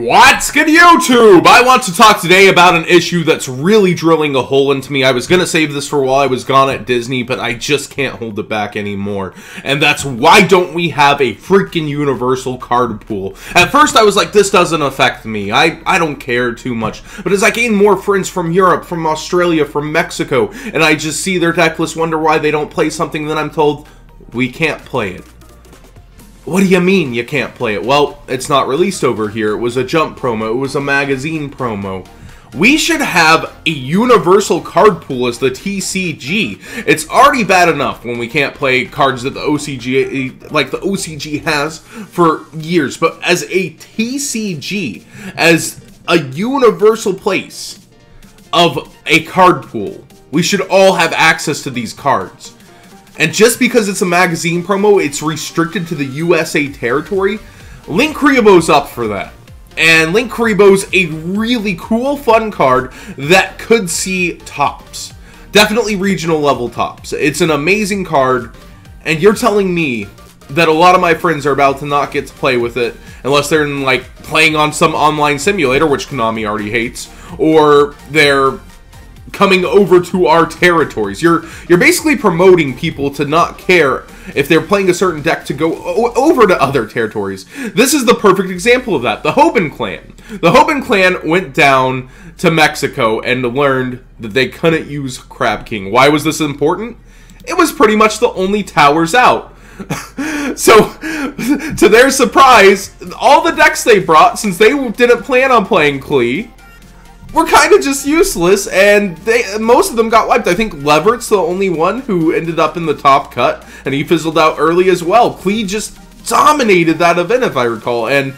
What's good, YouTube? I want to talk today about an issue that's really drilling a hole into me. I was gonna save this for while I was gone at Disney, but I just can't hold it back anymore. And that's why don't we have a freaking universal card pool? At first I was like, this doesn't affect me. I don't care too much. But as I gain more friends from Europe, from Australia, from Mexico, and I just see their deck list, wonder why they don't play something, then I'm told, we can't play it. What do you mean you can't play it? Well, it's not released over here. It was a Jump promo. It was a magazine promo. We should have a universal card pool as the TCG. It's already bad enough when we can't play cards that the OCG, like the OCG has for years. But as a TCG, as a universal place of a card pool, we should all have access to these cards. And just because it's a magazine promo, it's restricted to the USA territory. Link Kuriboh's up for that. And Link Kuriboh's a really cool, fun card that could see tops. Definitely regional level tops. It's an amazing card, and you're telling me that a lot of my friends are about to not get to play with it unless they're in, like, playing on some online simulator, which Konami already hates, or they're coming over to our territories. You're basically promoting people to not care if they're playing a certain deck to go over to other territories. This is the perfect example of that. The Hoban clan. The Hoban clan went down to Mexico and learned that they couldn't use Crab King. Why was this important? It was pretty much the only towers out. So, to their surprise, all the decks they brought, since they didn't plan on playing Klee, we're kind of just useless, and most of them got wiped. I think Levert's the only one who ended up in the top cut, and he fizzled out early as well. Klee just dominated that event, if I recall. And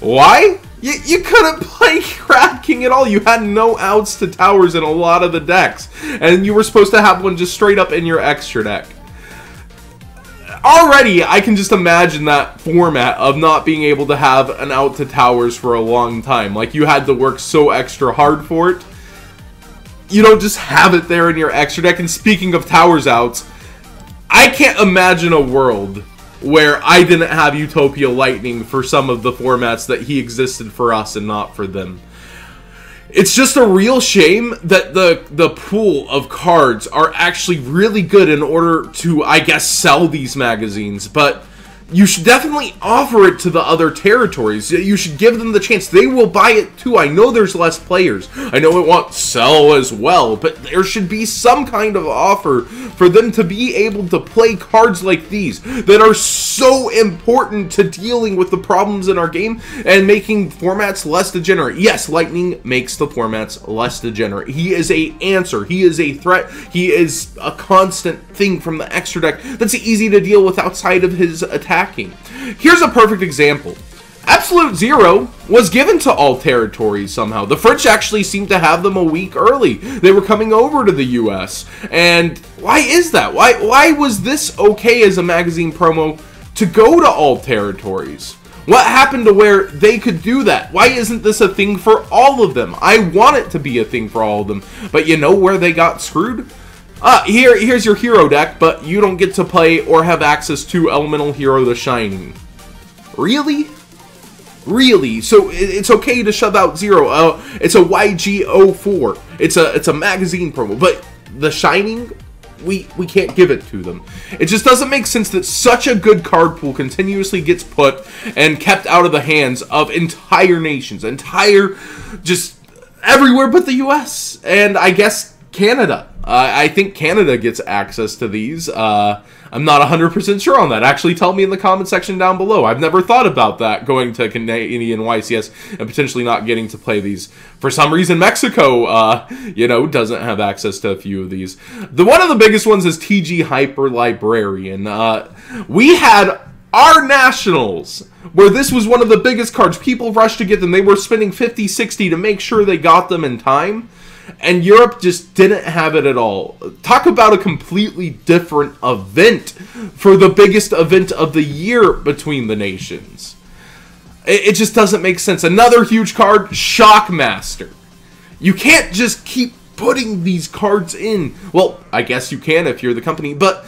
why? You couldn't play Crab King at all. You had no outs to towers in a lot of the decks, and you were supposed to have one just straight up in your extra deck. Already, I can just imagine that format of not being able to have an out to towers for a long time. Like, you had to work so extra hard for it. You don't just have it there in your extra deck. And speaking of towers outs, I can't imagine a world where I didn't have Utopia Lightning for some of the formats that he existed for us and not for them. It's just a real shame that the pool of cards are actually really good in order to, I guess, sell these magazines, but you should definitely offer it to the other territories. You should give them the chance. They will buy it too. I know there's less players. I know it won't sell as well, but there should be some kind of offer for them to be able to play cards like these that are so important to dealing with the problems in our game and making formats less degenerate. Yes, Lightning makes the formats less degenerate. He is an answer. He is a threat. He is a constant thing from the extra deck that's easy to deal with outside of his attack. Here's a perfect example. Absolute Zero was given to all territories somehow. The French actually seemed to have them a week early. They were coming over to the US. And why is that? Why was this okay as a magazine promo to go to all territories? What happened to where they could do that? Why isn't this a thing for all of them? I want it to be a thing for all of them. But you know where they got screwed? Here's your hero deck, but you don't get to play or have access to Elemental Hero The Shining. Really? Really? So it's okay to shove out Zero. It's a YG04. It's a magazine promo, but The Shining, we can't give it to them. It just doesn't make sense that such a good card pool continuously gets put and kept out of the hands of entire nations, entire just everywhere but the US, and I guess Canada. I think Canada gets access to these. I'm not 100% sure on that. Actually, tell me in the comment section down below. I've never thought about that, going to Canadian YCS and potentially not getting to play these. For some reason, Mexico, you know, doesn't have access to a few of these. One of the biggest ones is TG Hyper Librarian. We had our nationals, where this was one of the biggest cards. People rushed to get them. They were spending 50, 60 to make sure they got them in time. And Europe just didn't have it at all. Talk about a completely different event for the biggest event of the year between the nations. It just doesn't make sense. Another huge card, Shockmaster. You can't just keep putting these cards in? Well, I guess you can if you're the company, but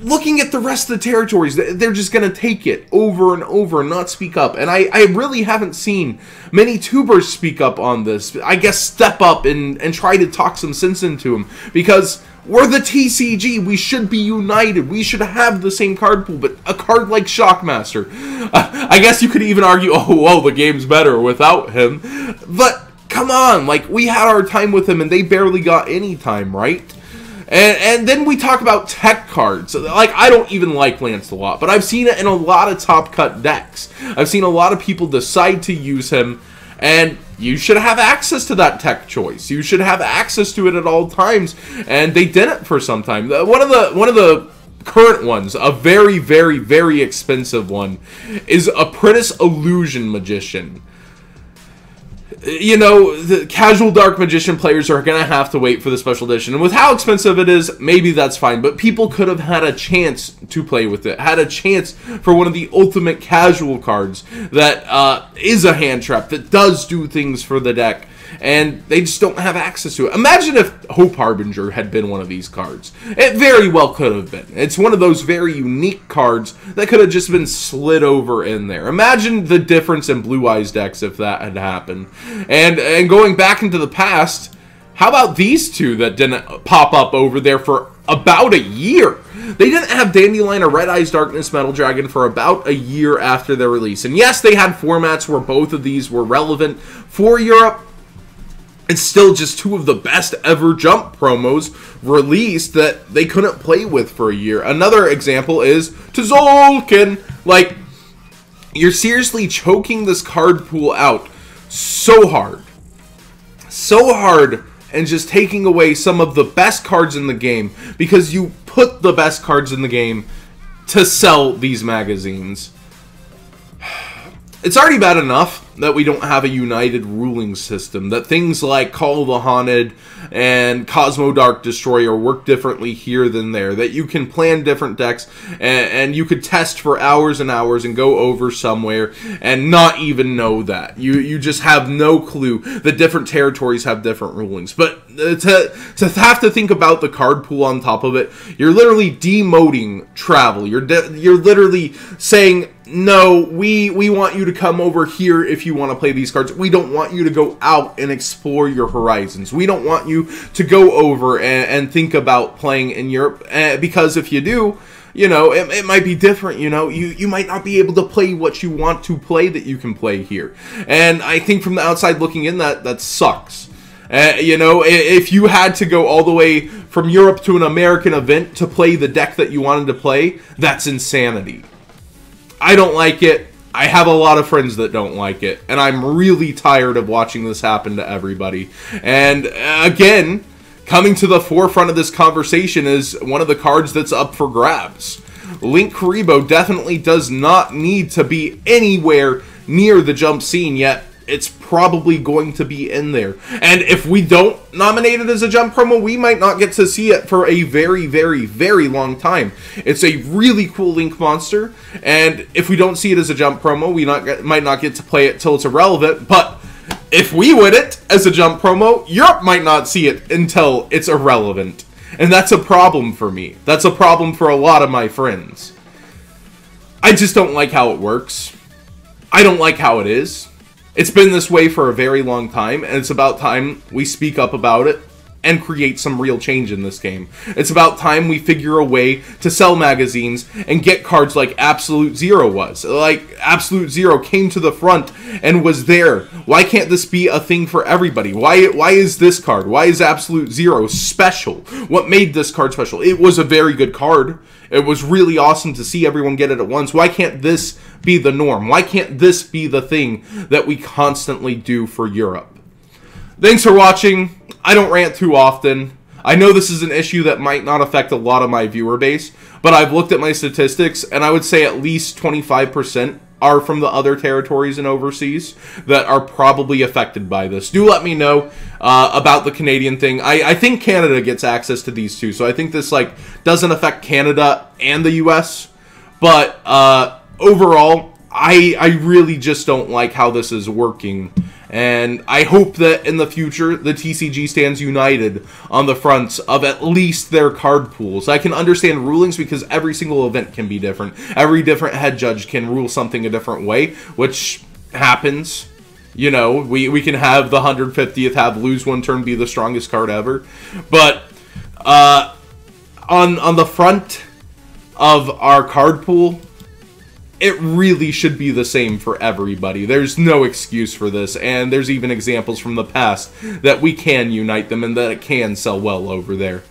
looking at the rest of the territories, they're just going to take it over and over and not speak up. And I really haven't seen many tubers speak up on this. I guess step up and try to talk some sense into them, because we're the TCG, we should be united, we should have the same card pool, but a card like Shockmaster, I guess you could even argue, oh, well, the game's better without him, but come on, like, we had our time with him and they barely got any time, right? And then we talk about tech cards. Like, I don't even like Lancelot, but I've seen it in a lot of top-cut decks. I've seen a lot of people decide to use him, and you should have access to that tech choice. You should have access to it at all times, and they didn't for some time. One of the current ones, a very, very, very expensive one, is Apprentice Illusion Magician. You know, the casual Dark Magician players are going to have to wait for the special edition. And with how expensive it is, maybe that's fine. But people could have had a chance to play with it. Had a chance for one of the ultimate casual cards that is a hand trap, that does do things for the deck. And they just don't have access to it. Imagine if Hope Harbinger had been one of these cards. It very well could have been. It's one of those very unique cards that could have just been slid over in there. Imagine the difference in Blue Eyes decks if that had happened. And going back into the past, how about these two that didn't pop up over there for about a year? They didn't have Dandelion or Red Eyes Darkness Metal Dragon for about a year after their release. And yes, they had formats where both of these were relevant for Europe. It's still just two of the best ever jump promos released that they couldn't play with for a year. Another example is Tzolkin. Like, you're seriously choking this card pool out so hard. So hard, and just taking away some of the best cards in the game, because you put the best cards in the game to sell these magazines. It's already bad enough that we don't have a united ruling system, that things like Call of the Haunted and Cosmo Dark Destroyer work differently here than there, that you can plan different decks and you could test for hours and hours and go over somewhere and not even know that. You just have no clue that different territories have different rulings. But to have to think about the card pool on top of it, you're literally demoting travel. You're literally saying, no, we want you to come over here if you want to play these cards. We don't want you to go out and explore your horizons. We don't want you to go over and think about playing in Europe, because if you do, you know, it might be different, you know. You might not be able to play what you want to play that you can play here. And I think from the outside looking in, that sucks. You know, if you had to go all the way from Europe to an American event to play the deck that you wanted to play, that's insanity. I don't like it. I have a lot of friends that don't like it. And I'm really tired of watching this happen to everybody. And again, coming to the forefront of this conversation is one of the cards that's up for grabs. Link Kuriboh definitely does not need to be anywhere near the jump scene, yet it's probably going to be in there. And if we don't nominate it as a jump promo, we might not get to see it for a very, very, very long time. It's a really cool Link monster, and if we don't see it as a jump promo, we might not get to play it till it's irrelevant. But if we win it as a jump promo, Europe might not see it until it's irrelevant. And that's a problem for me. That's a problem for a lot of my friends. I just don't like how it works. I don't like how it is. It's been this way for a very long time, and it's about time we speak up about it and create some real change in this game. It's about time we figure a way to sell magazines and get cards like Absolute Zero was. Like, Absolute Zero came to the front and was there. Why can't this be a thing for everybody? Why is this card? Why is Absolute Zero special? What made this card special? It was a very good card. It was really awesome to see everyone get it at once. Why can't this be the norm? Why can't this be the thing that we constantly do for Europe? Thanks for watching. I don't rant too often. I know this is an issue that might not affect a lot of my viewer base, but I've looked at my statistics, and I would say at least 25% are from the other territories and overseas that are probably affected by this. Do let me know about the Canadian thing. I think Canada gets access to these two, so I think this like doesn't affect Canada and the US, but overall I really just don't like how this is working, And I hope that in the future, the TCG stands united on the fronts of at least their card pools. I can understand rulings because every single event can be different. Every different head judge can rule something a different way, which happens. You know, we can have the 150th have lose one turn be the strongest card ever. But on the front of our card pool, it really should be the same for everybody. There's no excuse for this, and there's even examples from the past that we can unite them and that it can sell well over there.